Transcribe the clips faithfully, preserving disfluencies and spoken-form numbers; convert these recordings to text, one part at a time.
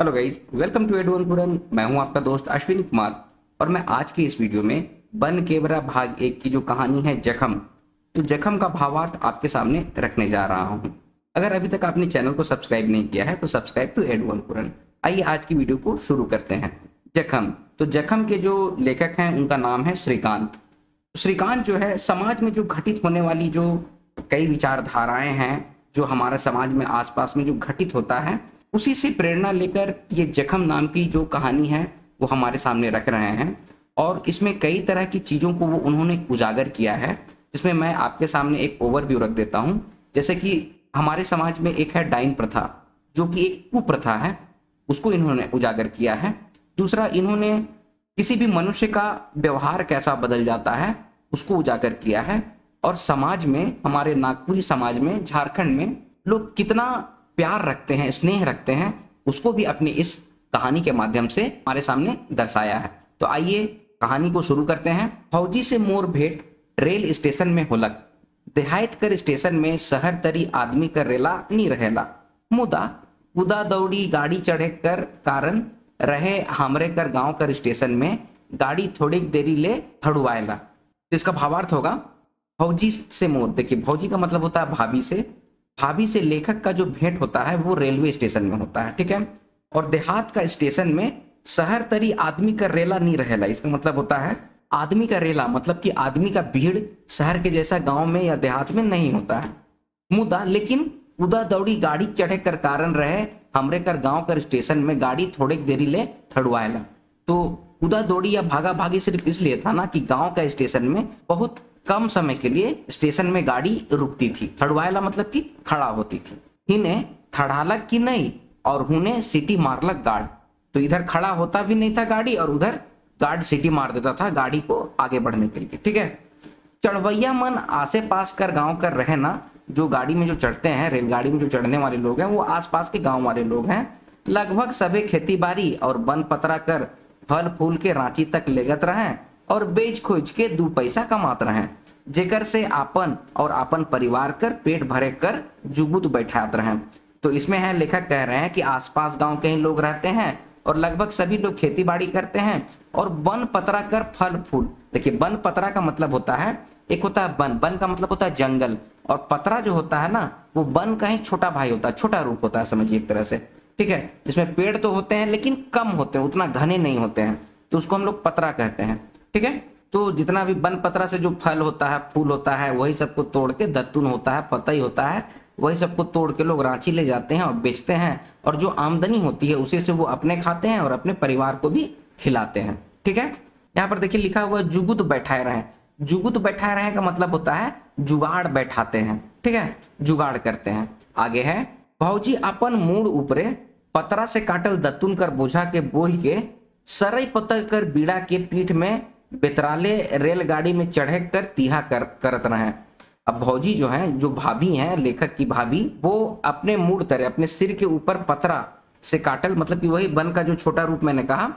Hello guys, welcome to एडुअंकुरन। मैं हूं आपका दोस्त अश्विन कुमार और मैं आज की इस वीडियो में बनकेवरा भाग एक की जो कहानी है जखम, तो जखम का भावार्थ आपके सामने रखने जा रहा हूं। अगर अभी तक आपने चैनल को सब्सक्राइब नहीं किया है तो सब्सक्राइब टू एडुअंकुरन। आइए आज की वीडियो को शुरू करते हैं। जखम, तो जखम के जो लेखक हैं उनका नाम है श्रीकांत। श्रीकांत जो है समाज में जो घटित होने वाली जो कई विचारधाराएं हैं, जो हमारे समाज में आसपास में जो घटित होता है, उसी से प्रेरणा लेकर ये जखम नाम की जो कहानी है वो हमारे सामने रख रहे हैं। और इसमें कई तरह की चीज़ों को वो उन्होंने उजागर किया है, जिसमें मैं आपके सामने एक ओवरव्यू रख देता हूँ। जैसे कि हमारे समाज में एक है डाइन प्रथा, जो कि एक कुप्रथा है, उसको इन्होंने उजागर किया है। दूसरा, इन्होंने किसी भी मनुष्य का व्यवहार कैसा बदल जाता है उसको उजागर किया है। और समाज में, हमारे नागपुरी समाज में, झारखंड में लोग कितना प्यार रखते हैं, स्नेह रखते हैं, उसको भी अपनी इस कहानी के माध्यम से हमारे सामने दर्शाया है। तो आइए कहानी को शुरू करते हैं। फौजी से मोर भेंट, रेल स्टेशन में होलक, देहायत कर स्टेशन में शहर तरी आदमी कर रेला नी रहेला, मुदा उदा दौड़ी गाड़ी चढ़े कर कारण रहे हमरे कर गांव कर स्टेशन में गाड़ी थोड़ी देरी ले थड़ुआला। तो इसका भावार्थ होगा फौजी से मोर, देखिए फौजी का मतलब होता है भाभी से, भाभी से लेखक का जो भेंट होता है वो रेलवे स्टेशन में होता है, ठीक है। और देहात का स्टेशन में शहर तरी आदमी का रेला नहीं रहेला, इसका मतलब होता है आदमी का रेला, मतलब कि आदमी का भीड़ शहर के जैसा गांव में या देहात में नहीं होता है। मुदा लेकिन उदा दौड़ी गाड़ी चढ़े कर कारण रहे हमरे कर गाँव कर स्टेशन में गाड़ी थोड़े देरी ले थड़ुआला। तो उदा दौड़ी या भागा भागी सिर्फ इसलिए था ना कि गाँव का स्टेशन में बहुत कम समय के लिए स्टेशन में गाड़ी रुकती थी, थड़वायला मतलब कि खड़ा होती थी। हिने थड़ालक की नहीं और हुने सिटी मारलक गार्ड, तो इधर खड़ा होता भी नहीं था गाड़ी और उधर गार्ड सिटी मार देता था गाड़ी को आगे बढ़ने के लिए, ठीक है। चढ़वैया मन आसे पास कर गांव कर रहे ना, जो गाड़ी में जो चढ़ते हैं, रेलगाड़ी में जो चढ़ने वाले लोग हैं वो आसपास के गाँव वाले लोग हैं। लगभग सभी खेती बाड़ी और बन पतरा कर फल फूल के रांची तक लेगत रहे और बेच खोज के दो पैसा कमात रहे, जेकर से आपन और आपन परिवार कर पेट भरे कर जुगुत बैठात रहे। तो इसमें है लेखक कह रहे हैं कि आसपास गांव के ही लोग रहते हैं और लगभग सभी लोग खेती बाड़ी करते हैं और बन पतरा कर फल फूल, देखिए बन पतरा का मतलब होता है, एक होता है बन, बन का मतलब होता है जंगल, और पतरा जो होता है ना वो बन का ही छोटा भाई होता है, छोटा रूप होता है, समझिए एक तरह से, ठीक है। जिसमें पेड़ तो होते हैं लेकिन कम होते हैं, उतना घने नहीं होते हैं, तो उसको हम लोग पतरा कहते हैं, ठीक है। तो जितना भी बन पतरा से जो फल होता है, फूल होता है, वही सबको तोड़ के, दत्तुन होता है, पतई होता है, वही सबको तोड़ के लोग रांची ले जाते हैं और बेचते हैं, और जो आमदनी होती है उसी से वो अपने खाते हैं और अपने परिवार को भी खिलाते हैं, ठीक है। यहाँ पर देखिए लिखा हुआ जुगुत बैठाए रहे, जुगुत बैठाए रहे का मतलब होता है जुगाड़ बैठाते हैं, ठीक है, जुगाड़ करते हैं। आगे है भौजी अपन मूड ऊपरे पतरा से काटल दत्तुन कर बोझा के बोह के सरई पतर कर बीड़ा के पीठ में बेतराले रेलगाड़ी में चढ़े कर तीहा कर करत रहे। अब भौजी जो हैं, जो भाभी हैं लेखक की भाभी, वो अपने मूड तरे, अपने सिर के ऊपर पतरा से काटल, मतलब कि वही बन का जो छोटा रूप मैंने कहा,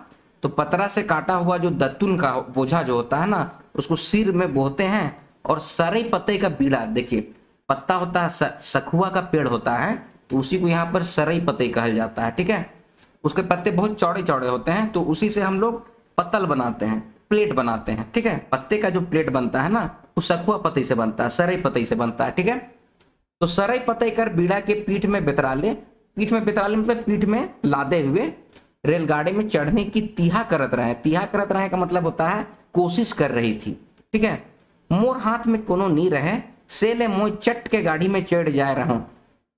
तो पतरा से काटा हुआ जो दत्तुन का बोझा जो होता है ना उसको सिर में बोहते हैं। और सरई पत्ते का बीड़ा, देखिए पत्ता होता है, सखुआ का पेड़ होता है, तो उसी को यहाँ पर सरई पत्ते कहल जाता है, ठीक है। उसके पत्ते बहुत चौड़े चौड़े होते हैं, तो उसी से हम लोग पत्तल बनाते हैं, प्लेट बनाते हैं, ठीक है। पत्ते का जो प्लेट बनता है ना वो सखुआ पत्ते से बनता है, सरई पत्ते से बनता है, ठीक है। तो सरई पत्ते कर बीड़ा के पीठ में बेतराले, पीठ में बेतराले मतलब पीठ में लादे हुए रेलगाड़ी में चढ़ने की तीहा करत रहे, तीहा करत रहे का मतलब होता है कोशिश कर रही थी, ठीक है। मोर हाथ में कोनो नहीं रहे से ले मोह चट के गाड़ी में चढ़ जाए रहा,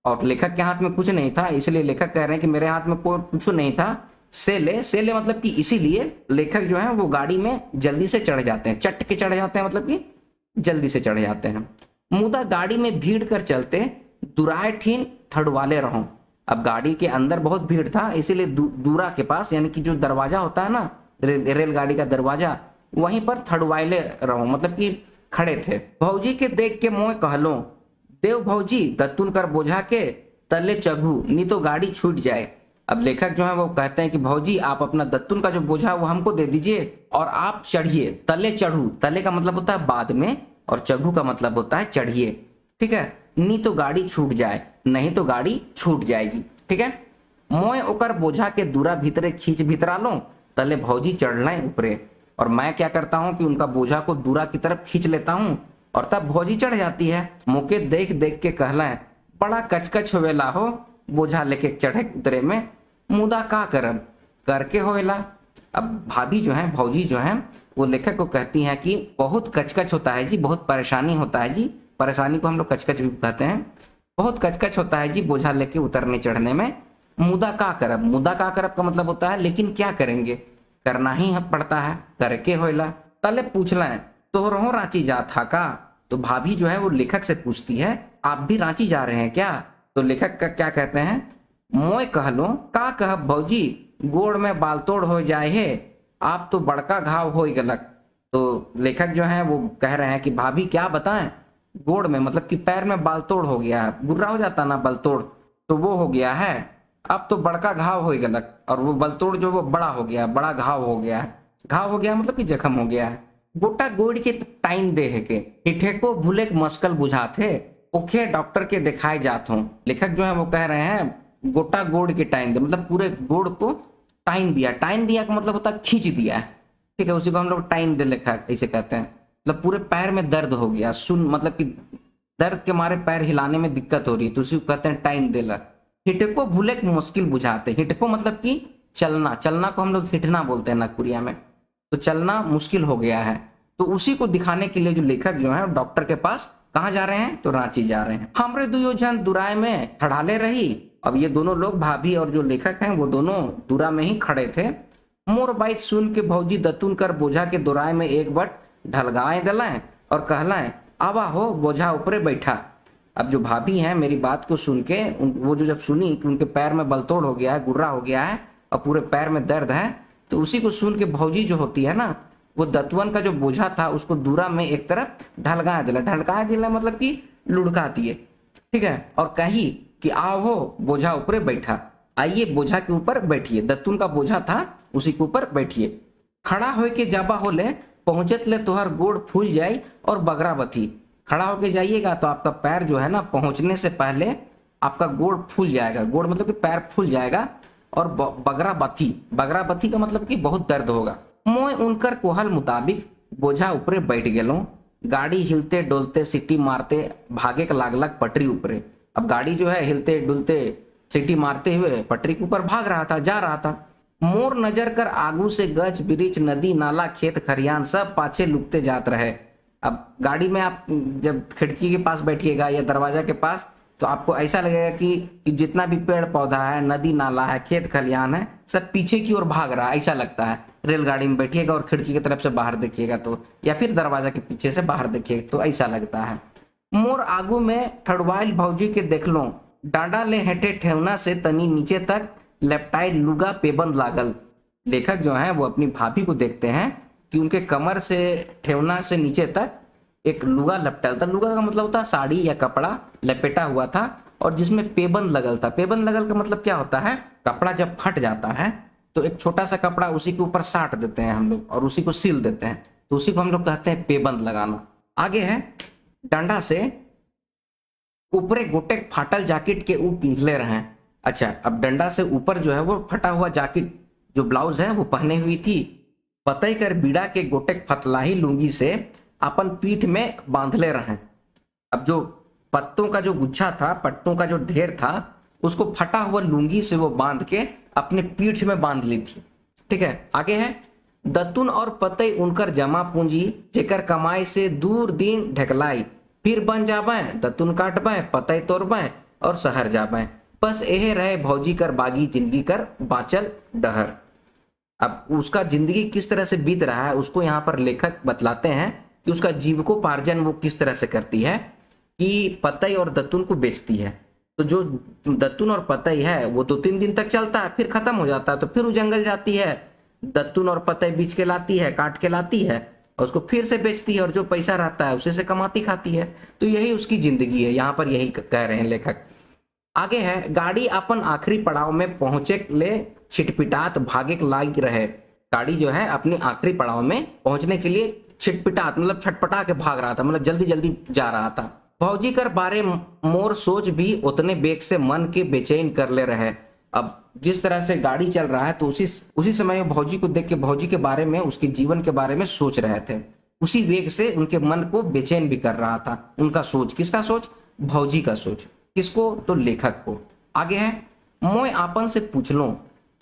और लेखक के हाथ में कुछ नहीं था, इसलिए लेखक कह रहे हैं कि मेरे हाथ में कोई कुछ नहीं था, सेले सेले मतलब कि इसीलिए लेखक जो है वो गाड़ी में जल्दी से चढ़ जाते हैं, चट के चढ़ जाते हैं, मतलब कि जल्दी से चढ़ जाते हैं। मुदा गाड़ी में भीड़ कर चलते दुराए ठीन थड़वाले रहो, अब गाड़ी के अंदर बहुत भीड़ था, इसीलिए दू, दूरा के पास, यानी कि जो दरवाजा होता है ना रे, रेलगाड़ी का दरवाजा, वहीं पर थड़वाले रहो मतलब कि खड़े थे। भौजी के देख के मोह कहलो देव भौजी दत्तुन कर बोझा के तले चघू नी तो गाड़ी छूट जाए। अब लेखक जो है वो कहते हैं कि भौजी आप अपना दत्तुन का जो बोझा वो हमको दे दीजिए और आप चढ़िए, तले चढ़ू, तले का मतलब होता है बाद में और चघू का मतलब होता है चढ़िए, ठीक है। नहीं तो गाड़ी छूट जाए, नहीं तो गाड़ी छूट जाएगी, ठीक है। मोय ओकर बोझा के दूरा भीतरे खींच भीतरा लो, तले भौजी चढ़ना ऊपरे। और मैं क्या करता हूँ कि उनका बोझा को दूरा की तरफ खींच लेता हूँ और तब भौजी चढ़ जाती है। मुके देख देख के कहला है, बड़ा कचकच होवेला हो बोझा लेके चढ़े उतरे में, मुदा का करब करके होवेला। अब भाभी जो है भौजी जो है वो लेखक को कहती हैं कि बहुत कचकच होता है जी, बहुत परेशानी होता है जी। परेशानी को हम लोग कचकच भी कहते हैं। बहुत कचकच होता है जी बोझा लेके उतरने चढ़ने में, मुदा का करब। मुदा का करब का मतलब होता है लेकिन क्या करेंगे, करना ही पड़ता है, करके होइला। तले पूछला है तो रहो रांची जा था का, तो भाभी जो है वो लेखक से पूछती है आप भी रांची जा रहे हैं क्या। तो लेखक का क्या कहते हैं, मोय कहलो का कहब भौजी, गोड़ में बालतोड़ हो जाए है, आप तो बड़का घाव हो गलक। तो लेखक जो है वो कह रहे हैं कि भाभी क्या बताएं, गोड़ में मतलब कि पैर में बालतोड़ हो गया है, बुरा हो जाता ना बलतोड़, तो वो हो गया है, अब तो बड़का घाव हो गलक। और वो बलतोड़ जो वो बड़ा हो गया, बड़ा घाव हो गया है, घाव हो गया मतलब कि जखम हो गया है। गोटा गोड़ के टाइन दे है के ठेठे को भूले मस्कल बुझा थे, ओखे डॉक्टर के दिखाए जात हों। लेखक जो है वो कह रहे हैं गोटा गोड़ के टाइन दे मतलब पूरे गोड़ को टाइन दिया। टाइन दिया का मतलब होता है खींच दिया, ठीक है, उसी को हम लोग टाइन दे लिखा ऐसे कहते हैं। मतलब पूरे पैर में दर्द हो गया, सुन मतलब कि दर्द के मारे पैर हिलाने में दिक्कत हो रही है, तो उसी को कहते हैं टाइन देला। हिटको भूले मुश्किल बुझाते, हिटको मतलब कि चलना, चलना को हम लोग हिटना बोलते हैं नागपुरिया में, तो चलना मुश्किल हो गया है। तो उसी को दिखाने के लिए जो लेखक जो है डॉक्टर के पास कहाँ जा रहे हैं, तो रांची जा रहे हैं। हमरे दुयो जन दुराय में ठड़ाले रही। अब ये दोनों लोग भाभी और जो लेखक हैं वो दोनों दूरा में ही खड़े थे। मोर बाइट सुन के भौजी दतुन कर बोझा के दुराय में एक बट ढलगाए दलाएं और कहलाएं आवा हो बोझा ऊपरे बैठा। अब जो भाभी हैं मेरी बात को सुन के उन, वो जो जब सुनी कि उनके पैर में बलतोड़ हो गया है, गुर्रा हो गया है और पूरे पैर में दर्द है, तो उसी को सुन के भौजी जो होती है ना वो दतुअन का जो बोझा था उसको दूरा में एक तरफ ढलगा दिला। ढलगा दिला मतलब कि लुढ़का दिए, ठीक है, और कही कि आओ बोझा ऊपर बैठा, आइए बोझा के ऊपर बैठिए। दत्तून का बोझा था उसी के ऊपर बैठिए। खड़ा होके जाबा होले पहुंचत ले तोहर गोड़ फूल जाए और बगरा बथी। खड़ा होके जाइएगा तो आपका पैर जो है ना पहुंचने से पहले आपका गोड़ फूल जाएगा, गोड़ मतलब कि पैर फूल जाएगा और बगरा बथी, बगरा बथी का मतलब कि बहुत दर्द होगा। मोय उनकर कोहल मुताबिक बोझा ऊपरे बैठ गेलो। गाड़ी हिलते डोलते सीटी मारते भागे के लागलक पटरी ऊपरे। अब गाड़ी जो है हिलते डुलते सीटी मारते हुए पटरी के ऊपर भाग रहा था, जा रहा था। मोर नजर कर आगू से गच ब्रिज नदी नाला खेत खरियान सब पाछे लुकते जात रहे। अब गाड़ी में आप जब खिड़की के पास बैठिएगा या दरवाजा के पास तो आपको ऐसा लगेगा कि, कि जितना भी पेड़ पौधा है, नदी नाला है, खेत खलियान है, सब पीछे की ओर भाग रहा है, ऐसा लगता है। रेलगाड़ी में बैठिएगा और खिड़की की तरफ से बाहर देखिएगा तो, या फिर दरवाजा के पीछे से बाहर देखिएगा तो ऐसा लगता है। मोर आगू में ठड़वाइल भौजी के देखलो। डांडा ले हेटे ठेवना से तनी नीचे तक लेपटाई लुगा पेबंद लागल। लेखक जो है वो अपनी भाभी को देखते हैं कि उनके कमर से ठेवना से नीचे तक एक लुगा लपटाता। लुगा का मतलब होता है साड़ी या कपड़ा लपेटा हुआ था और जिसमें पेबंद लगल था। पेबंद लगल का मतलब क्या होता है, कपड़ा जब फट जाता है तो एक छोटा सा कपड़ा उसी के ऊपर साट देते हैं हम लोग और उसी को सिल देते हैं, तो उसी को हम लोग कहते हैं पेबंद लगाना। आगे है डंडा से ऊपरे गोटे फाटल जैकेट के ऊपर पिंधले रहे। अच्छा, अब डंडा से ऊपर जो है वो फटा हुआ जैकेट जो ब्लाउज है वो पहने हुई थी। पतई कर बीड़ा के गोटेक फतलाही लुंगी से अपन पीठ में बांधले रहे। अब जो पत्तों का जो गुच्छा था, पत्तों का जो ढेर था, उसको फटा हुआ लुंगी से वो बांध के अपने पीठ में बांध ली थी, ठीक है। आगे है दतुन और पतई उनकर जमा पूंजी जेकर कमाई से दूर दिन ढकलाई। फिर बन जाबे दतुन काटबे पतई तोड़बे और शहर जाबे। बस यह रहे भौजी कर बागी जिंदगी कर बाचल डहर। अब उसका जिंदगी किस तरह से बीत रहा है उसको यहाँ पर लेखक बतलाते हैं कि उसका जीविकोपार्जन वो किस तरह से करती है कि पतई और दतुन को बेचती है। तो जो दतुन और पतई है वो दो तीन दिन तक चलता है, फिर खत्म हो जाता है, तो फिर वो जंगल जाती है, दत्तून और पतई बीच के लाती है, काट के लाती है और उसको फिर से बेचती है और जो पैसा रहता है उसे से कमाती खाती है। तो यही उसकी जिंदगी है, यहाँ पर यही कह रहे हैं लेखक। आगे है गाड़ी अपन आखिरी पड़ाव में पहुंचे ले छिटपिटात भागे लाग रहे। गाड़ी जो है अपने आखिरी पड़ाव में पहुंचने के लिए छिटपिटात मतलब छटपटा के भाग रहा था, मतलब जल्दी जल्दी जा रहा था। भौजी कर बारे मोर सोच भी उतने बेग से मन के बेचैन कर ले रहे। अब जिस तरह से गाड़ी चल रहा है तो उसी उसी समय भौजी को देख के भौजी के बारे में, उसके जीवन के बारे में सोच रहे थे। उसी वेग से उनके मन को बेचैन भी कर रहा था उनका सोच। किसका सोच? भौजी का सोच। किसको? तो लेखक को। आगे है, मोय आपन से पूछलो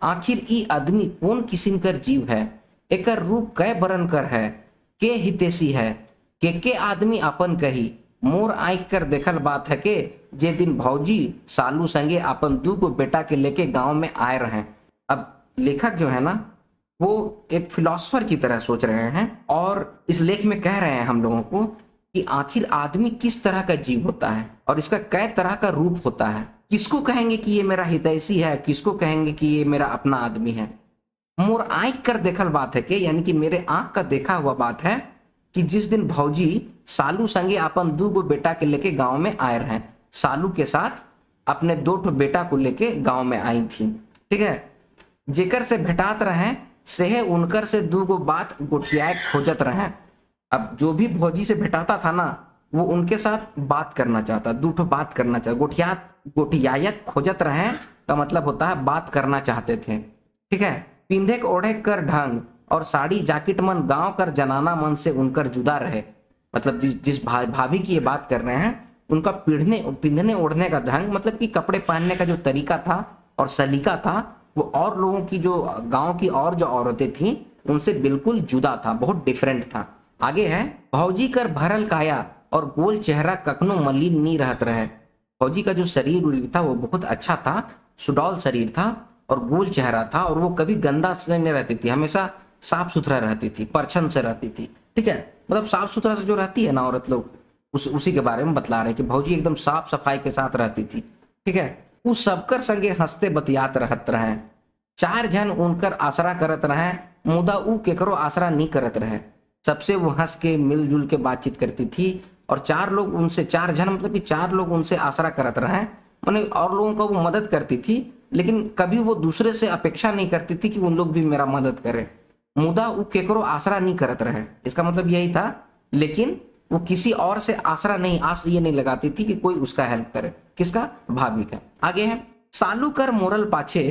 आखिर ई आदमी कौन किसिम कर जीव है, एकर रूप कै बरन कर है, के हितेशी है, के के आदमी अपन कही, मोर आंख कर देखल बात है के जे दिन भौजी सालू संगे अपन दूगो बेटा के लेके गांव में आए रहे। अब लेखक जो है ना वो एक फिलोसफर की तरह सोच रहे हैं और इस लेख में कह रहे हैं हम लोगों को कि आखिर आदमी किस तरह का जीव होता है और इसका कै तरह का रूप होता है। किसको कहेंगे कि ये मेरा हितैषी है, किसको कहेंगे कि ये मेरा अपना आदमी है। मोर आंख कर देखल बात है के, यानी कि मेरे आंख का देखा हुआ बात है कि जिस दिन भौजी सालू संगे अपन दो गो बेटा के लेके गांव में आए रहे। सालू के साथ अपने दो ठो बेटा को लेके गांव में आई थी, ठीक है। जेकर से भेटात रहे सेहे उनकर से दो गो बात गोठियाए खोजत रहे। अब जो भी भौजी से भेटाता था ना वो उनके साथ बात करना चाहता, दो ठो बात करना चाहता। गोठिया गोठियायत खोजत रहे का मतलब होता है बात करना चाहते थे, ठीक है। पिंधे ओढ़े कर ढंग और साड़ी जाकिट मन गांव कर जनाना मन से उनकर जुदा रहे। मतलब जिस भा, भाभी की ये बात कर रहे हैं उनका पिंधने पिंधने ओढ़ने का ढंग, मतलब कि कपड़े पहनने का जो तरीका था और सलीका था वो और लोगों की जो गांव की और जो औरतें थीं उनसे बिल्कुल जुदा था, बहुत डिफरेंट था। आगे है, भौजी कर भरल काया और गोल चेहरा कखनो मलिन नहीं रहत रहे। भौजी का जो शरीर था वो बहुत अच्छा था, सुडौल शरीर था और गोल चेहरा था और वो कभी गंदा नहीं रहती थी, हमेशा साफ सुथरा रहती थी, परछन से रहती थी, ठीक है। मतलब साफ सुथरा से जो रहती है ना औरत लोग उस उसी के बारे में बतला रहे कि भौजी एकदम साफ सफाई के साथ रहती थी, ठीक है। वो सबकर संगे हंसते बतियात रहत रहे। चार जन उनकर आसरा करत रहे मुदा ऊ केकरो आसरा नहीं करत रहे। सबसे वो हंस के मिलजुल के बातचीत करती थी और चार लोग उनसे, चार जन मतलब कि चार लोग उनसे आसरा करत रहे, मैंने और लोगों को वो मदद करती थी लेकिन कभी वो दूसरे से अपेक्षा नहीं करती थी कि उन लोग भी मेरा मदद करें। मुदा वो केकरो आसरा नहीं करत रहे, इसका मतलब यही था लेकिन वो किसी और से आसरा नहीं, आस ये नहीं लगाती थी कि कोई उसका हेल्प करे। किसका? भाभी का। आगे है, सालू कर मोरल पाछे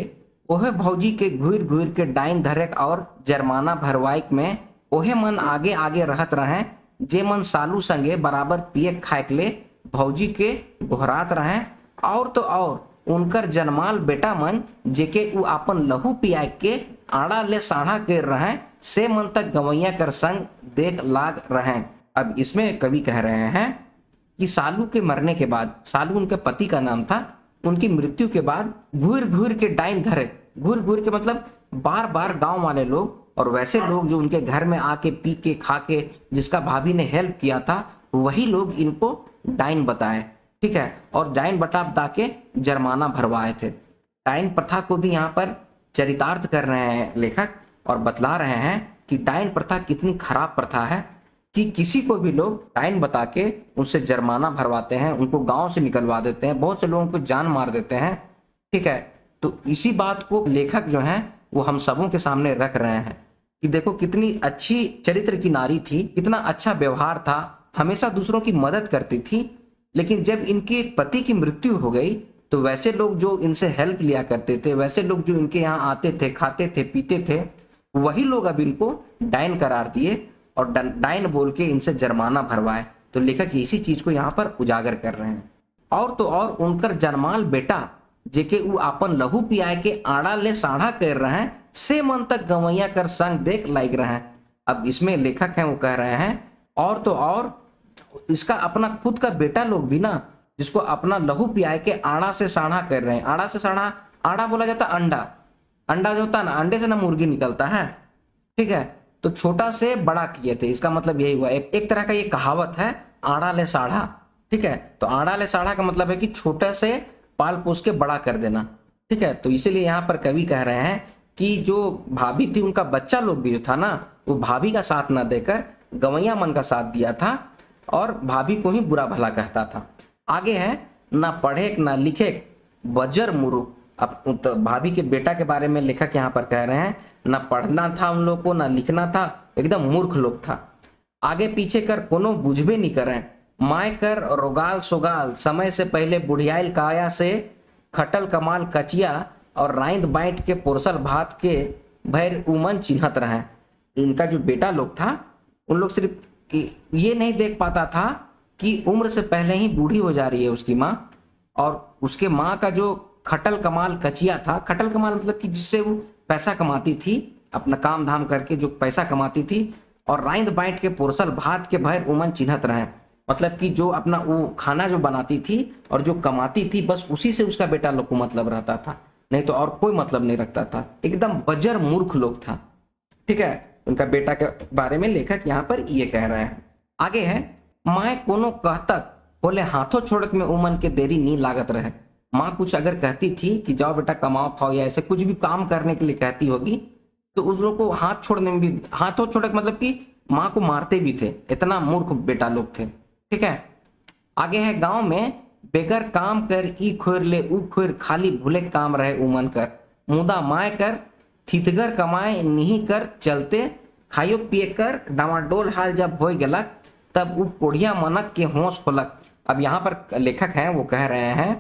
ओहे भौजी के घुर घुर के डाइन धरक और जरमाना भरवाइक में ओहे मन आगे आगे रहत रहे, जे मन सालू संगे बराबर पिए खाए के ले भौजी के गोहरात रहे। और तो और उनकर जनमाल बेटा मन जेके वो अपन लहू पिया के आड़ा ले साढ़ा कर रहे से मन तक गवैया कर संग देख लाग रहे। अब इसमें कवि कह रहे हैं कि सालू के मरने के बाद, सालू उनके पति का नाम था, उनकी मृत्यु के बाद घूर घूर के डाइन धरे, घूर घूर के मतलब बार बार गांव वाले लोग और वैसे लोग जो उनके घर में आके पी के खा के जिसका भाभी ने हेल्प किया था वही लोग इनको डाइन बताए, ठीक है। और डाइन बटा बता के जुर्माना भरवाए थे। डाइन प्रथा को भी यहाँ पर चरितार्थ कर रहे हैं लेखक और बतला रहे हैं कि डाइन प्रथा कितनी खराब प्रथा है कि किसी को भी लोग डाइन बता के उनसे जुर्माना भरवाते हैं, उनको गांव से निकलवा देते हैं, बहुत से लोगों को जान मार देते हैं, ठीक है। तो इसी बात को लेखक जो है वो हम सबों के सामने रख रहे हैं कि देखो कितनी अच्छी चरित्र की नारी थी, कितना अच्छा व्यवहार था, हमेशा दूसरों की मदद करती थी, लेकिन जब इनके पति की मृत्यु हो गई तो वैसे लोग जो इनसे हेल्प लिया करते थे, वैसे लोग जो इनके यहाँ आते थे, खाते थे, पीते थे, वही लोग अब इनको डाइन करार दिए और डाइन बोल के इनसे जुर्माना भरवाए। तो लेखक इसी चीज को यहाँ पर उजागर कर रहे हैं। और तो और उनकर जनमाल बेटा जेके उ आपन लहू पियाए के आड़ा ले साढ़ा कर रहे से मन तक गवैया कर संग देख लाइक रहे। अब इसमें लेखक है वो कह रहे हैं और तो और इसका अपना खुद का बेटा लोग भी ना जिसको अपना लहू पियाए के आड़ा से साढ़ा कर रहे हैं। आड़ा से साढ़ा, आड़ा बोला जाता अंडा, अंडा जो होता ना, अंडे से ना मुर्गी निकलता है, ठीक है। तो छोटा से बड़ा किए थे, इसका मतलब यही हुआ। एक, एक तरह का ये कहावत है आड़ा ले साढ़ा, ठीक है। तो आड़ा ले साढ़ा का मतलब है कि छोटे से पाल पोस के बड़ा कर देना, ठीक है। तो इसीलिए यहाँ पर कवि कह रहे हैं कि जो भाभी थी उनका बच्चा लोग भी था ना वो भाभी का साथ ना देकर गवैया मन का साथ दिया था और भाभी को ही बुरा भला कहता था। आगे है, ना पढ़े ना लिखे बजर मुरुख। अब तो भाभी के बेटा के बारे में लेखक यहाँ पर कह रहे हैं ना पढ़ना था उन लोग को ना लिखना था, एकदम मूर्ख लोग था। आगे पीछे कर कोनो बुझबे नहीं करें, माय कर रोगाल सोगाल समय से पहले बुढ़ियाल काया से खटल कमाल कचिया और राइंद बाइट के पोरसल भात के भैर उमन चिन्हत रहे। इनका जो बेटा लोग था उन लोग सिर्फ ये नहीं देख पाता था कि उम्र से पहले ही बूढ़ी हो जा रही है उसकी माँ, और उसके माँ का जो खटल कमाल कचिया था, खटल कमाल मतलब कि जिससे वो पैसा कमाती थी, अपना काम धाम करके जो पैसा कमाती थी, और राइंद बाइट के पोरसल भात के भैर उमन चिन्हत रहे, मतलब कि जो अपना वो खाना जो बनाती थी और जो कमाती थी बस उसी से उसका बेटा लोग को मतलब रहता था, नहीं तो और कोई मतलब नहीं रखता था। एकदम बजर मूर्ख लोग था। ठीक है, उनका बेटा के बारे में लेखक यहाँ पर ये कह रहे हैं। आगे है, माँ कोनो कहतक बोले हाथों छोड़क में उमन के देरी नी लागत रहे। माँ कुछ अगर कहती थी कि जाओ बेटा कमाओ खाओ या ऐसे कुछ भी काम करने के लिए कहती होगी तो उस लोग को हाथ छोड़ने में भी, हाथों छोड़क मतलब कि माँ को मारते भी थे, इतना मूर्ख बेटा लोग थे। ठीक है, आगे है, गांव में बेगर काम कर ई खोर ले ऊ खोर खाली भूले काम रहे उमन कर मुदा माय कर थितगर कमाए नहीं कर चलते खाइयो पिए कर डामाडोल हाल जब हो गलक तब ऊ पोढ़िया मनक के होश होलक। अब यहाँ पर लेखक हैं वो कह रहे हैं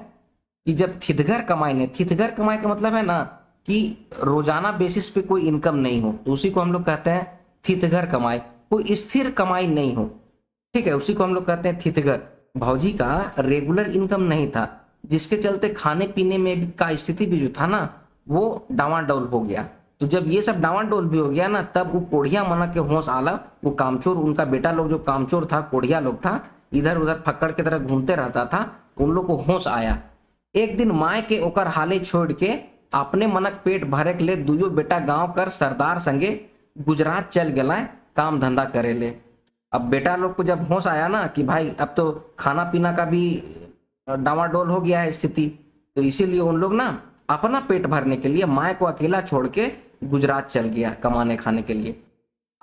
कि जब थितगर कमाई ने, थितगर कमाई का मतलब है ना कि रोजाना बेसिस पे कोई इनकम नहीं हो तो उसी को हम लोग कहते हैं थितगर कमाई, कोई स्थिर कमाई नहीं हो, ठीक है, उसी को हम लोग कहते हैं थितगर। भौजी का रेगुलर इनकम नहीं था जिसके चलते खाने पीने में का स्थिति भी जो था ना वो डावाडोल हो गया। तो जब ये सब डावाडोल भी हो गया ना तब वो कोढ़िया मना के होश आला, वो कामचोर, उनका बेटा लोग जो कामचोर था, कोढ़िया लोग था, इधर उधर फक्कड़ की तरह घूमते रहता था, उन लोग को होश आया। एक दिन माए के ओकर हाले छोड़ के अपने मनक पेट भरे के लिए दुयो बेटा गाँव कर सरदार संगे गुजरात चल गए काम धंधा करे ले। अब बेटा लोग को जब होश आया ना कि भाई अब तो खाना पीना का भी डावाडोल हो गया है स्थिति, तो इसीलिए उन लोग ना अपना पेट भरने के लिए माए को अकेला छोड़ के गुजरात चल गया कमाने खाने के लिए।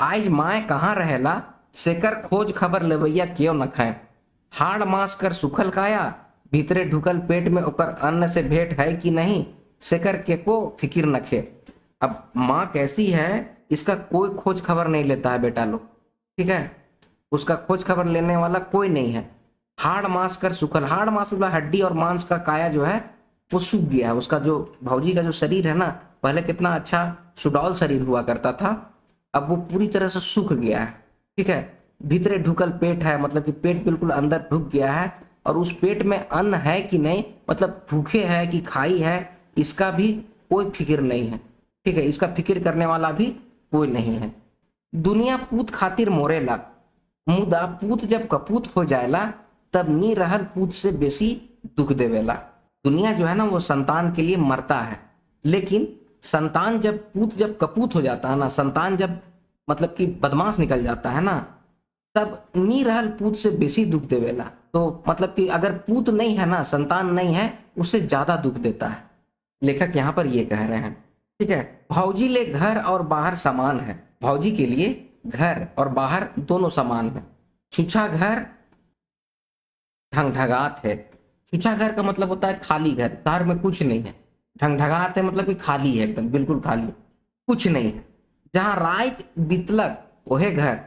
आज माए कहाँ रहेला सेकर खोज खबर लेवैया क्यों न खाए, हाड़ मांस कर सुखल खाया भीतरे ढुकल पेट में ओकर अन्न से भेंट है कि नहीं सेकर के को फिकिर न खे। अब माँ कैसी है इसका कोई खोज खबर नहीं लेता है बेटा लोग, ठीक है, उसका खोज खबर लेने वाला कोई नहीं है। हाड़ मांस कर सुखल, हाड़ मांस मतलब हड्डी और मांस का काया जो है वो सूख गया है, उसका जो भौजी का जो शरीर है ना पहले कितना अच्छा सुडौल शरीर हुआ करता था अब वो पूरी तरह से सूख गया है। ठीक है, भीतरे ढुकल पेट है मतलब कि पेट बिल्कुल अंदर ढुक गया है और उस पेट में अन्न है कि नहीं मतलब भूखे है कि खाई है इसका भी कोई फिक्र नहीं है। ठीक है, इसका फिक्र करने वाला भी कोई नहीं है। दुनिया पूत खातिर मोरेला मुदा पूत जब कपूत हो जाएला तब नी रहल पूत से बेसी दुख देवेला। दुनिया जो है ना वो संतान के लिए मरता है लेकिन संतान जब पूत जब कपूत हो जाता है ना, संतान जब मतलब कि बदमाश निकल जाता है ना तब नी रहल पूत से बेसी दुख देवेला। तो मतलब कि अगर पूत नहीं है ना, संतान नहीं है, उससे ज्यादा दुख देता है, लेखक यहाँ पर ये कह रहे हैं। ठीक है, भौजी ले घर और बाहर सामान है, भौजी के लिए घर और बाहर दोनों समान है। छुछा घर ढंगढगात है, छुछा घर का मतलब होता है खाली घर, घर में कुछ नहीं है, ढंगढगात है मतलब कि खाली है एकदम बिल्कुल खाली, कुछ नहीं है। जहाँ रात बीतलक वहे घर,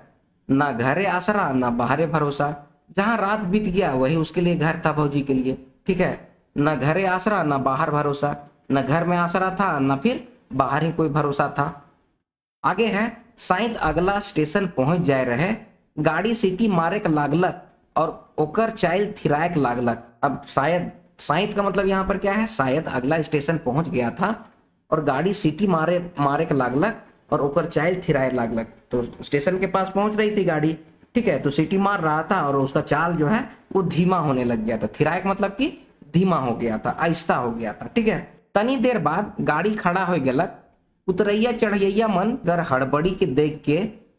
ना घरे आसरा ना बाहरे भरोसा। जहाँ रात बीत गया वही उसके लिए घर था भौजी के लिए। ठीक है, ना घरे आसरा ना बाहर भरोसा, न घर में आसरा था ना फिर बाहर ही कोई भरोसा था। आगे है, साइंत अगला स्टेशन पहुंच जाए रहे गाड़ी सीटी मारे के लागलक और ओकर चाइल्ड थिराए के लागलक। अब शायद साइंत का मतलब यहाँ पर क्या है, शायद अगला स्टेशन पहुंच गया था और गाड़ी सीटी मारे मारे के लागलक और ओकर चाइल्ड थिराए लागलक। तो स्टेशन के पास पहुंच रही थी गाड़ी, ठीक है, तो सीटी मार रहा था और उसका चाल जो है वो धीमा होने लग गया था, थिराए का मतलब कि धीमा हो गया था, आहिस्ता हो गया था। ठीक है, तनी देर बाद गाड़ी खड़ा हो गलक, उतरैया चढ़ैया मन कर हड़बड़ी के देख के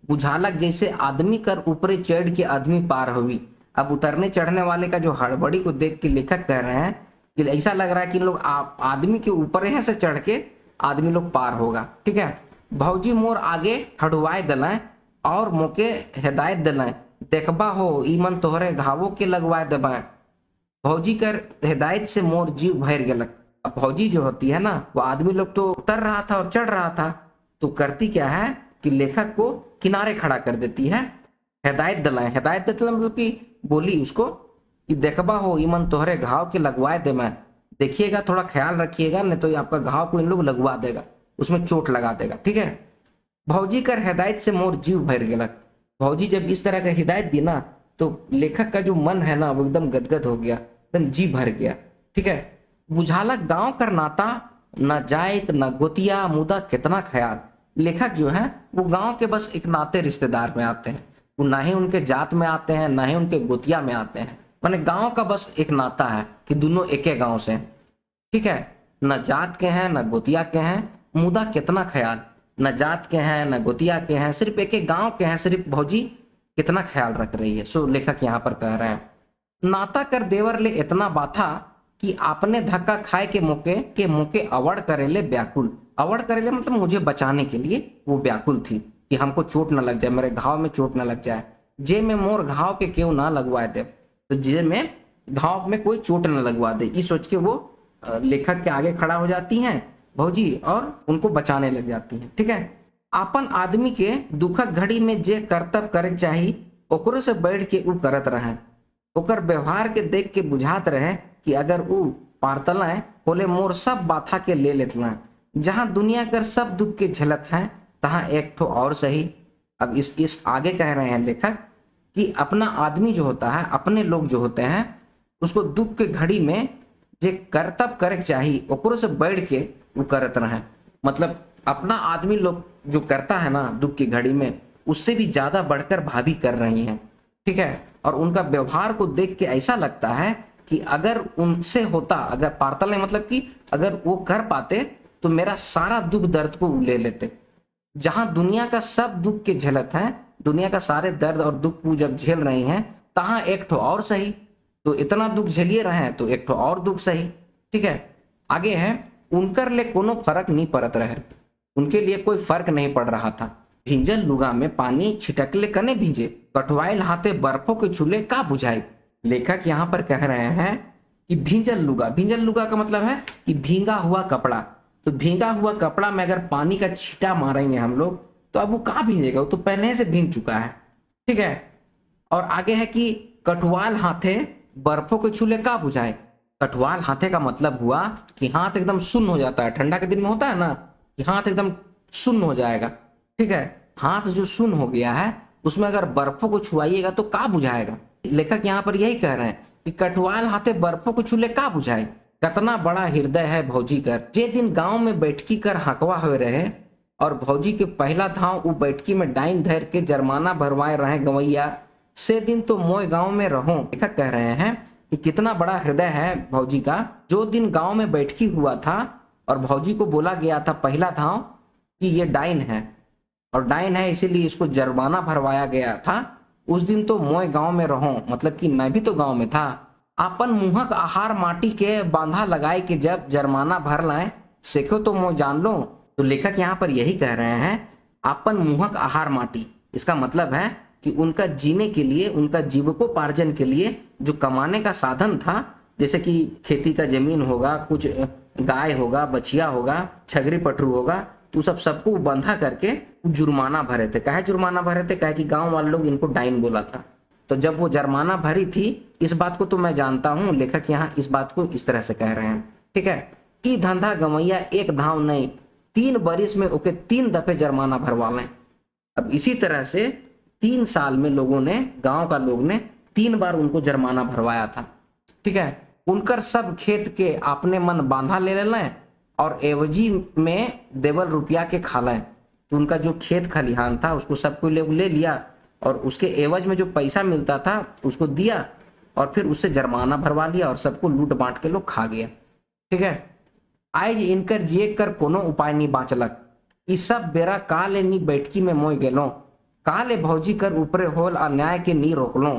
बुझालक जैसे आदमी कर ऊपरे चढ़ के आदमी पार हुई। अब उतरने चढ़ने वाले का जो हड़बड़ी को देख के लेखक कह रहे हैं कि ऐसा लग रहा है कि लोग आप आदमी के ऊपर यहाँ से चढ़ के आदमी लोग पार होगा। ठीक है, भौजी मोर आगे ठड़ुआए दलाए और मोके हिदायत दिलाए देखबा हो ईमन तोहरे घावों के लगवाए दबाए। भौजी कर हिदायत से मोर जीव भर गलक। अब भौजी जो होती है ना वो आदमी लोग तो उतर रहा था और चढ़ रहा था तो करती क्या है कि लेखक को किनारे खड़ा कर देती है, हिदायत दिलाए, हिदायत दिलाए मतलब कि बोली उसको कि देखबा हो ईमन तोहरे घाव के लगवाए दे मैं देखिएगा, थोड़ा ख्याल रखिएगा, नहीं तो ये आपका घाव को इन लोग लगवा देगा, उसमें चोट लगा देगा। ठीक है, भौजी कर हिदायत से मोर जीव भर गया। भौजी जब इस तरह का हिदायत दी ना तो लेखक का जो मन है ना वो एकदम गदगद हो गया, एकदम जी भर गया। ठीक है, बुझालक गांव कर नाता, ना जायत ना गोतिया मुदा कितना ख्याल। लेखक जो है वो गांव के बस एक नाते रिश्तेदार में आते हैं, वो ना ही उनके जात में आते हैं ना ही उनके गोतिया में आते हैं, माने गांव का बस एक नाता है कि दोनों एक ही गांव से। ठीक है, न जात के हैं न गोतिया के हैं, मुदा कितना ख्याल। न जात के हैं न गोतिया के हैं, सिर्फ एक एक गांव के हैं, सिर्फ भौजी कितना ख्याल रख रही है। सो लेखक यहाँ पर कह रहे हैं, नाता कर देवर ले इतना बाथा कि आपने धक्का खाए के मौके के मौके अवड़ करेले व्याकुल। अवड़ करेले मतलब मुझे बचाने के लिए वो व्याकुल थी कि हमको चोट ना लग जाए, मेरे घाव में चोट ना लग जाए। जे में मोर घाव के क्यों ना लगवाए दे, तो जे में घाव में कोई चोट ना लगवा दे, ये सोच के वो लेखक के आगे खड़ा हो जाती हैं भौजी और उनको बचाने लग जाती है। ठीक है, अपन आदमी के दुखक घड़ी में जे कर्तव्य करे चाहिए ओकरो से बैठ के उ करत रहे, ओकर व्यवहार के देख के बुझात रहे कि अगर उ पारतलाएं बोले मोर सब बाथा के ले लेतलाएं। जहाँ दुनिया कर सब दुख के झलत हैं तहाँ एक ठो और सही। अब इस इस आगे कह रहे हैं लेखक कि अपना आदमी जो होता है, अपने लोग जो होते हैं, उसको दुख के घड़ी में जे कर्तव्य करे चाहिए ओकरो से बैठ के वो करत रहे। मतलब अपना आदमी लोग जो करता है ना दुख की घड़ी में, उससे भी ज्यादा बढ़कर भाभी कर रही हैं। ठीक है, और उनका व्यवहार को देख के ऐसा लगता है कि अगर उनसे होता, अगर पार्तल है मतलब कि अगर वो कर पाते तो मेरा सारा दुख दर्द को ले लेते। जहाँ दुनिया का सब दुख के झेलत है, दुनिया का सारे दर्द और दुख को जब झेल रही हैं तहाँ एक ठो और सही, तो इतना दुख झेलिए रहे हैं तो एक ठो और दुख सही। ठीक है, आगे है उनकर ले कोनो फर्क नहीं पड़त रहे, उनके लिए कोई फर्क नहीं पड़ रहा था। भिंजल लुगा में पानी छिटकले कने भीजे, कटवाइल हाथे बर्फों के चूल्हे का बुझाई। लेखक यहाँ पर कह रहे हैं कि भिंजल लुगा, भिंजल लुगा का मतलब है कि भींगा हुआ कपड़ा, तो भींगा हुआ कपड़ा में अगर पानी का छींटा मारेंगे हम लोग तो अब वो कहाँ भींजेगा, वो तो पहले से भींग चुका है। ठीक है, और आगे है कि कटवाल हाथे बर्फों के चूल्हे का बुझाए। कटवाल हाथे का मतलब हुआ कि हाथ एकदम सुन्न हो जाता है, ठंडा के दिन में होता है ना कि हाथ एकदम सुन्न हो जाएगा। ठीक है, हाथ जो सुन्न हो गया है उसमें अगर बर्फों को छुआइएगा तो का बुझाएगा। लेखक यहाँ पर यही कह रहे हैं कि कटवाल हाथे बर्फों को छूले का बुझाए, कितना बड़ा हृदय है भौजी कर। जे दिन गाँव में बैठकी कर हकवा हुए रहे और भौजी के पहला धाव वो बैठकी में डाइन धर के जरमाना भरवाए रहे गवैया, से दिन तो मोए गाँव में रहो। लेखक कह रहे हैं कि कितना बड़ा हृदय है भौजी का। जो दिन गांव में बैठकी हुआ था और भौजी को बोला गया था पहला था कि ये डाइन है और डाइन है इसीलिए इसको जुर्माना भरवाया गया था, उस दिन तो मोए गांव में रहो, मतलब कि मैं भी तो गांव में था। अपन मुहक आहार माटी के बांधा लगाए कि जब जुर्माना भर लाए सीखो तो मोह जान लो। तो लेखक यहाँ पर यही कह रहे हैं अपन मुहक आहार माटी, इसका मतलब है कि उनका जीने के लिए, उनका जीविकोपार्जन के लिए जो कमाने का साधन था, जैसे कि खेती का जमीन होगा, कुछ गाय होगा, बछिया होगा, छगरी पटरू होगा, तो सब सबको बंधा करके जुर्माना भरे थे। काहे जुर्माना भरे थे? काहे कि गांव वाले लोग इनको डाइन बोला था। तो जब वो जुर्माना भरी थी, इस बात को तो मैं जानता हूँ, लेखक यहाँ इस बात को इस तरह से कह रहे हैं। ठीक है, ई धंधा गवैया एक धाव नहीं, तीन बरिस में ओके तीन दफे जुर्माना भरवा लें। अब इसी तरह से तीन साल में लोगों ने, गांव का लोग ने तीन बार उनको जुर्माना भरवाया था। ठीक है, उनकर सब खेत के आपने मन बांधा ले लें और एवजी में देवल रुपया के खा लें। तो उनका जो खेत खलिहान था उसको सबको ले, ले लिया और उसके एवज में जो पैसा मिलता था उसको दिया और फिर उससे जुर्माना भरवा लिया और सबको लूट बांट के लोग खा गया। ठीक है, आज इनकर जिये कर कोनो उपाय नहीं बाँचलक, इस सब बेरा काले नी बैठकी में मोह गेलो, काले भौजी कर ऊपरे होल अन्याय के नी रोकलो,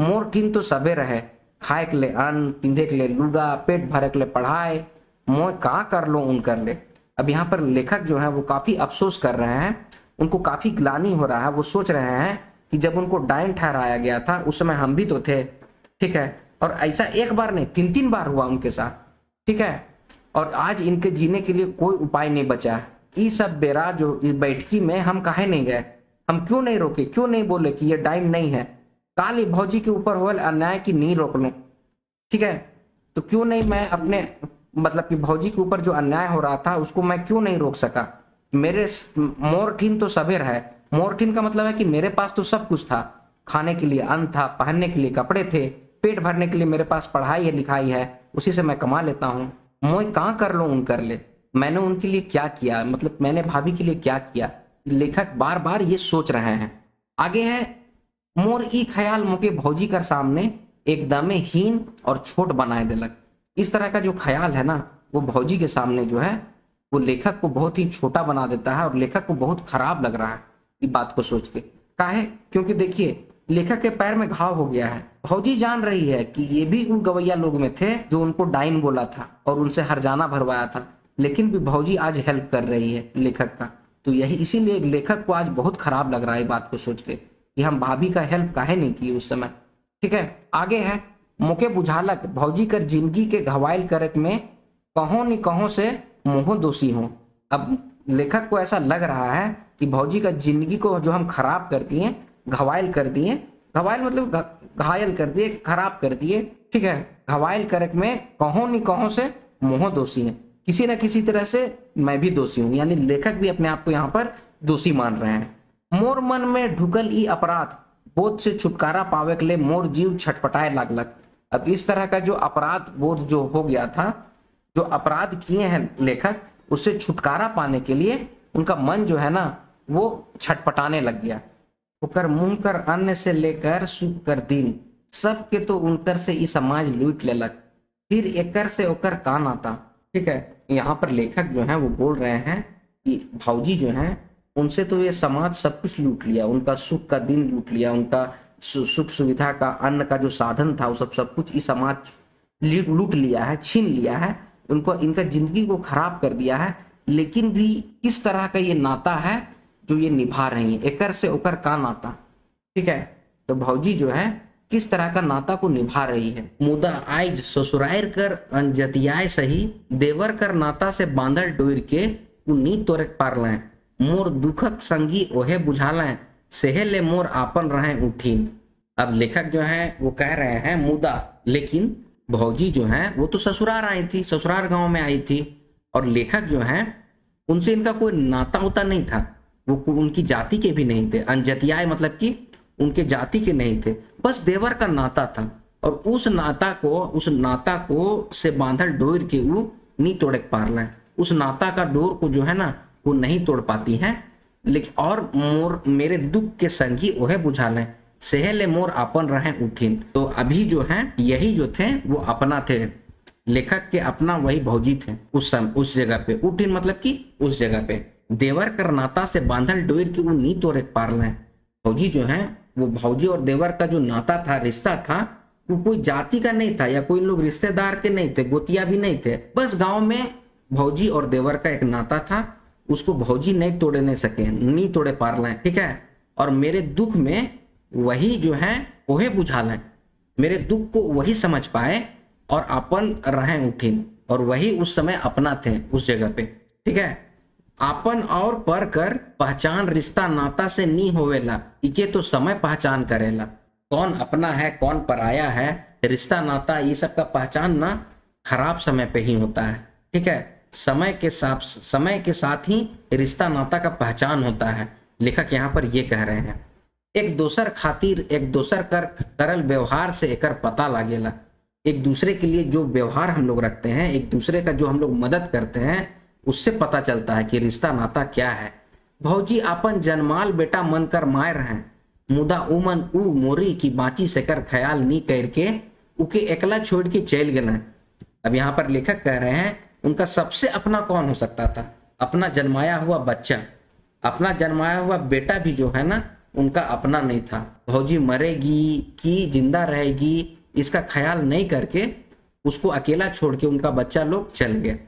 मोर ठीन तो सबे रहे, खाए के ले अन्न, पिंधे के ले लुगा, पेट भरे के ले पढ़ाए, मोह का कर लो उनकर ले। अब यहाँ पर लेखक जो है वो काफी अफसोस कर रहे हैं, उनको काफी ग्लानी हो रहा है। वो सोच रहे हैं कि जब उनको डाइन ठहराया गया था उस समय हम भी तो थे। ठीक है, और ऐसा एक बार नहीं, तीन तीन बार हुआ उनके साथ। ठीक है, और आज इनके जीने के लिए कोई उपाय नहीं बचा। ये सब बेरा जो इस बैठकी में हम काहे नहीं गए, हम क्यों नहीं रोके, क्यों नहीं बोले कि ये डाइन नहीं है, काली भौजी के ऊपर होल अन्याय की नहीं रोक लूं। ठीक है, तो क्यों नहीं मैं अपने मतलब कि भौजी के ऊपर जो अन्याय हो रहा था उसको मैं क्यों नहीं रोक सका। मेरे मोरठीन तो सबेर है, मोरठीन का मतलब है कि मेरे पास तो सब कुछ था, खाने के लिए अन्न था, पहनने के लिए कपड़े थे, पेट भरने के लिए मेरे पास पढ़ाई है, लिखाई है, उसी से मैं कमा लेता हूँ। मोए कहाँ कर लो उन कर ले, मैंने उनके लिए क्या किया, मतलब मैंने भाभी के लिए क्या किया। लेखक बार बार ये सोच रहे हैं। आगे है, मोर ई ख्याल मुके भौजी कर सामने एकदम हीन और छोट बनाए दिलक। इस तरह का जो ख्याल है ना वो भौजी के सामने जो है वो लेखक को बहुत ही छोटा बना देता है और लेखक को बहुत खराब लग रहा है इस बात को सोच के। काहे, क्योंकि देखिए लेखक के पैर में घाव हो गया है। भौजी जान रही है कि ये भी उन गवैया लोग में थे जो उनको डाइन बोला था और उनसे हरजाना भरवाया था, लेकिन भी भौजी आज हेल्प कर रही है लेखक का। तो यही इसीलिए लेखक को आज बहुत खराब लग रहा है बात को सोच के कि हम भाभी का हेल्प काहे नहीं की उस समय। ठीक है, आगे है, मुके बुझालक भौजी कर जिंदगी के घवाइल करक में कहों न कहों से मोह दोषी हो। अब लेखक को ऐसा लग रहा है कि भौजी का जिंदगी को जो हम खराब कर दिए, घवाइल कर दिए, घवाइल मतलब घायल कर दिए, खराब कर दिए। ठीक है, घवाइल करक में कहों न कहों से मोह दोषी है, किसी ना किसी तरह से मैं भी दोषी हूँ, यानी लेखक भी अपने आप को यहाँ पर दोषी मान रहे हैं। मोर मन में ढुकल ई अपराध बोध से छुटकारा पावे के लिए मोर जीव छटपटाए लागलक। अब इस तरह का जो अपराध बोध जो हो गया था, जो अपराध किए हैं लेखक, उससे छुटकारा पाने के लिए उनका मन जो है ना वो छटपटाने लग गया। उकर मुँह कर अन्न से लेकर सूख कर दिन सबके तो उनकर से ई समाज लूट लेलक, फिर एकर से ओकर कान आता। ठीक है, यहाँ पर लेखक जो है वो बोल रहे हैं कि भौजी जो है उनसे तो ये समाज सब कुछ लूट लिया, उनका सुख का दिन लूट लिया, उनका सुख सुविधा का, अन्न का जो साधन था वो सब सब कुछ इस समाज लूट लिया है, छीन लिया है, उनको इनका जिंदगी को खराब कर दिया है। लेकिन भी किस तरह का ये नाता है जो ये निभा रही है, एकर से ओकर का नाता। ठीक है, तो भौजी जो है किस तरह का नाता को निभा रही है। मुदा आइज ससुरायर कर अनजतियाय सही देवर कर नाता से बांधल डोर के उन्नी तोरे पार लें, मोर दुखक संगी ओहे बुझालें सेहले मोर आपन रहे उठीन। अब लेखक जो है वो कह रहे हैं मुदा, लेकिन भौजी जो है वो तो ससुराल आई थी, ससुराल गांव में आई थी, और लेखक जो है उनसे इनका कोई नाता होता नहीं था, वो उनकी जाति के भी नहीं थे, अनजतियाए मतलब कि उनके जाति के नहीं थे, बस देवर का नाता था, और उस नाता को उस नाता को से बांधल डोर के वो नहीं तोड़ पा रहे, उस नाता का डोर को जो है ना वो नहीं तोड़ पाती है। लेकिन और मोर मेरे दुख के संगी ओहे बुझा लें सहले मोर अपन रहे उठिन। तो अभी जो है यही जो थे वो अपना थे, लेखक के अपना वही भौजी थे उस सम, उस जगह पे उठिन मतलब कि उस जगह पे देवर कर नाता से बांधल डोर की वो नी तोड़े पार लें। भौजी जो है वो भौजी और देवर का जो नाता था, रिश्ता था, वो कोई जाति का नहीं था या कोई लोग रिश्तेदार के नहीं थे, गोतिया भी नहीं थे, बस गाँव में भौजी और देवर का एक नाता था, उसको भौजी नहीं तोड़े नहीं सके, नहीं तोड़े पार लें। ठीक है, और मेरे दुख में वही जो है वह बुझा लें, मेरे दुख को वही समझ पाए और अपन रहें उठिन, और वही उस समय अपना थे उस जगह पे। ठीक है, आपन और पर कर पहचान रिश्ता नाता से नहीं होवेला इके तो समय पहचान करेला। कौन अपना है कौन पराया है, रिश्ता नाता ये सब का पहचान ना खराब समय पे ही होता है। ठीक है, समय के साथ समय के साथ ही रिश्ता नाता का पहचान होता है, लेखक यहाँ पर ये कह रहे हैं। एक दूसर खातिर एक दूसर कर करल व्यवहार से एकर पता लागेला, एक दूसरे के लिए जो व्यवहार हम लोग रखते हैं, एक दूसरे का जो हम लोग मदद करते हैं, उससे पता चलता है कि रिश्ता नाता क्या है। भौजी आपन जनमाल बेटा मन कर मायर हैं, मुदा उमन ऊ मोरी की बाँची से कर ख्याल नहीं करके उके एकला छोड़ के चल गए। अब यहाँ पर लेखक कह रहे हैं उनका सबसे अपना कौन हो सकता था, अपना जन्माया हुआ बच्चा, अपना जन्माया हुआ बेटा भी जो है ना उनका अपना नहीं था। भौजी मरेगी कि जिंदा रहेगी इसका ख्याल नहीं करके उसको अकेला छोड़ के उनका बच्चा लोग चल गए।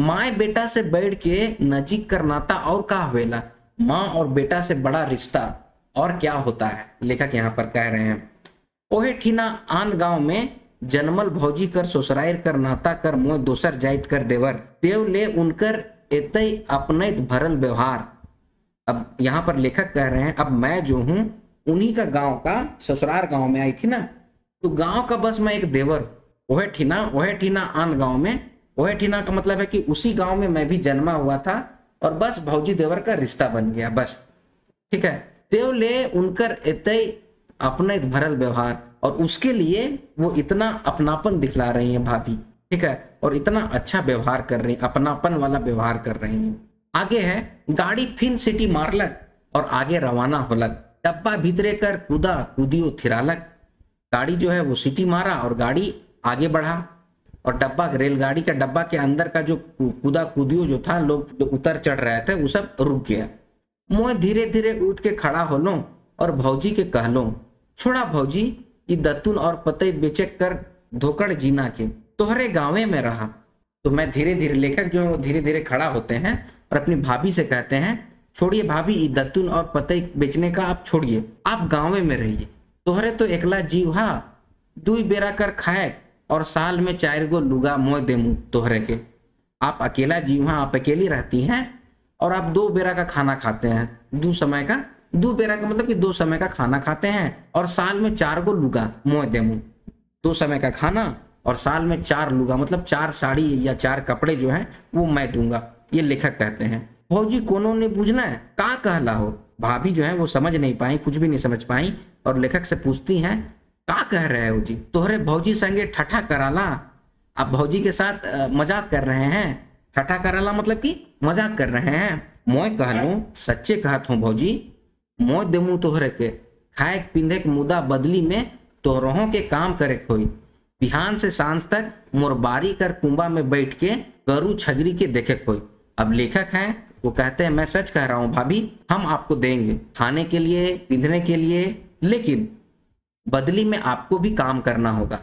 माँ बेटा से बैठ के नजीक कर नाता और का हुएला, माँ और बेटा से बड़ा रिश्ता और क्या होता है, लेखक यहाँ पर कह रहे हैं। ओहे ठीना आन गाँव में जनमल भौजी कर ससुराल कर नाता कर मोह दोसर जाइत कर देवर देव ले उनकर एते अपने भरल व्यवहार। अब यहाँ पर लेखक कह रहे हैं अब मैं जो हूँ उन्हीं का गांव का ससुराल गांव में आई थी ना, तो गांव का बस मैं एक देवर। वह ठीना वह ठीना आन गांव में ओहे ठिना का मतलब है कि उसी गांव में मैं भी जन्मा हुआ था और बस भौजी देवर का रिश्ता बन गया बस। ठीक है, तेव ले उनकर एतय अपने भरल व्यवहार और उसके लिए वो इतना अपनापन दिखला रही है भाभी। ठीक है, और इतना अच्छा व्यवहार कर रही, अपनापन वाला व्यवहार कर रही है। आगे है गाड़ी फिन सिटी मारलक और आगे रवाना होलक, डब्बा भीतरे कर कूदा कूदियो थिरालक। गाड़ी जो है वो सिटी मारा और गाड़ी आगे बढ़ा और डब्बा रेलगाड़ी का डब्बा के अंदर का जो कूदा कूदियो जो था, लोग जो उतर चढ़ रहे थे वो सब रुक गया। मैं धीरे धीरे उठ के खड़ा होलो और भौजी के कहलो, छोड़ा भौजी ई दतुन और पतई बेचक कर धोकर जीना के तोहरे गाँवे में रहा। तो मैं धीरे धीरे, लेखक जो है वो धीरे धीरे खड़ा होते हैं और अपनी भाभी से कहते हैं, छोड़िए भाभी ई दतुन और पतई बेचने का आप छोड़िए, आप गाँवे में रहिए। तोहरे तो एकला जीव हा, दुई बेरा कर खाए और साल में चार गो लुगा मोह देमू तोहरे के। आप अकेला जीव हा, आप अकेली रहती हैं और आप दो बेरा का खाना खाते हैं, दो समय का, दो बेरा का मतलब कि दो समय का खाना खाते हैं और साल में चार गो लुगा मोह देमू। दो समय का खाना और साल में चार लुगा मतलब चार साड़ी या चार कपड़े जो है वो मैं दूंगा, ये लेखक कहते हैं। भौजी कोनो ने बुझना है का कहला हो। भाभी जो है वो समझ नहीं पाई, कुछ भी नहीं समझ पाई और लेखक से पूछती हैं, का कह रहे हो जी? तोहरे भौजी संगे ठठा कराला, आप भौजी के साथ मजाक कर रहे हैं। ठठा कराला मतलब कि मजाक कर रहे हैं। मोय कहलू सच्चे कहत हूँ भौजी, मोय देमू तोहरे के खाए पींधे के मुदा बदली में तोहरों के काम करे खोई। बिहान से सांझ तक मोर बारी कर कुंबा में बैठ के करू छगरी के देखे खोई। अब लेखक है वो कहते हैं, मैं सच कह रहा हूँ भाभी, हम आपको देंगे खाने के लिए, पींधने के लिए, लेकिन बदली में आपको भी काम करना होगा।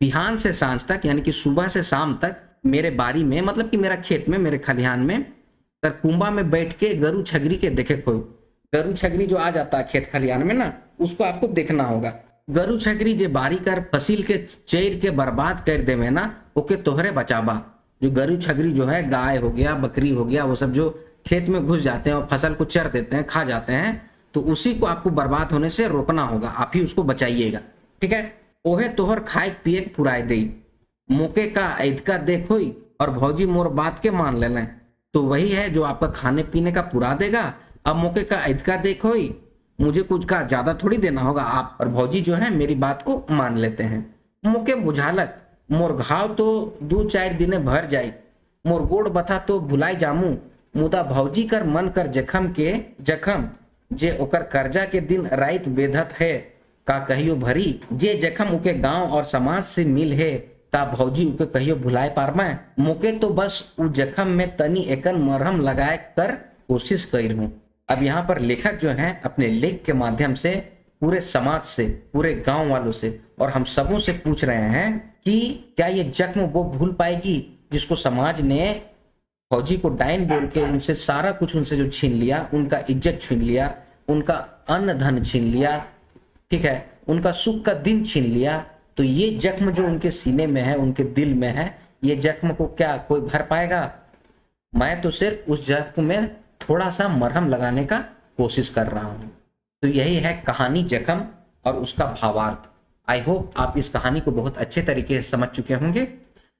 बिहान से सांझ तक यानी कि सुबह से शाम तक मेरे बारी में मतलब कि मेरा खेत में, मेरे खलिहान में, करकुंबा में बैठ के गरु छगरी के देखे खोई। गरु छगरी जो आ जाता है खेत खलिहान में ना, उसको आपको देखना होगा। गरु छगरी जो बारी कर फसिल के चेर के बर्बाद कर दे में ना, ओके तोहरे बचाबा। जो गरु छगरी जो है, गाय हो गया, बकरी हो गया, वो सब जो खेत में घुस जाते हैं और फसल को चर देते हैं, खा जाते हैं, तो उसी को आपको बर्बाद होने से रोकना होगा, आप ही उसको बचाइएगा। ठीक है, ओहे तोहर खाए पिए पुराए दे मौके का ऐदका देखोई और भौजी मोर बात के मान लेना। तो वही है जो आपका खाने पीने का पुरा देगा, अब मौके का ऐदका देखोई, मुझे कुछ का ज्यादा थोड़ी देना होगा। आप और भौजी जो है मेरी बात को मान लेते हैं। मौके बुझालक मोर घाव तो दो चार दिन भर जाये, मोर गोड़ बथा तो भुलाई जामू, मुदा भौजी कर मन कर जखम के जखम जे ओकर कर्जा के दिन रात बेधत है का कहियो भरी। जे जखम उके गांव और समाज से मिल है ता भौजी उके कहियो भुलाए पारमाए। मोके तो बस उ जखम में तनी एकन मरहम लगाए कर कोशिश कर हूँ। अब यहाँ पर लेखक जो है अपने लेख के माध्यम से पूरे समाज से, पूरे गांव वालों से और हम सबों से पूछ रहे हैं कि क्या ये जख्म वो भूल पाएगी जिसको समाज ने फौजी को डाइन बोल के उनसे सारा कुछ, उनसे जो छीन लिया, उनका इज्जत छीन लिया, उनका अन्न धन छीन लिया, ठीक है, उनका सुख का दिन छीन लिया। तो ये जख्म जो उनके सीने में है, उनके दिल में है, ये जख्म को क्या कोई भर पाएगा? मैं तो सिर्फ उस जख्म में थोड़ा सा मरहम लगाने का कोशिश कर रहा हूँ। तो यही है कहानी जख्म और उसका भावार्थ। आई होप आप इस कहानी को बहुत अच्छे तरीके से समझ चुके होंगे।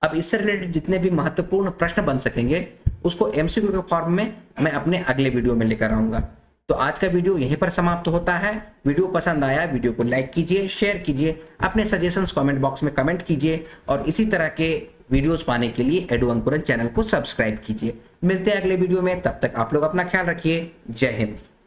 अब इससे रिलेटेड जितने भी महत्वपूर्ण प्रश्न बन सकेंगे उसको एमसीक्यू के फॉर्म में मैं अपने अगले वीडियो में लेकर आऊंगा। तो आज का वीडियो यहीं पर समाप्त होता है। वीडियो पसंद आया, वीडियो को लाइक कीजिए, शेयर कीजिए, अपने सजेशंस कमेंट बॉक्स में कमेंट कीजिए और इसी तरह के वीडियोस पाने के लिए एडुअंकुरन चैनल को सब्सक्राइब कीजिए। मिलते हैं अगले वीडियो में, तब तक आप लोग अपना ख्याल रखिए। जय हिंद।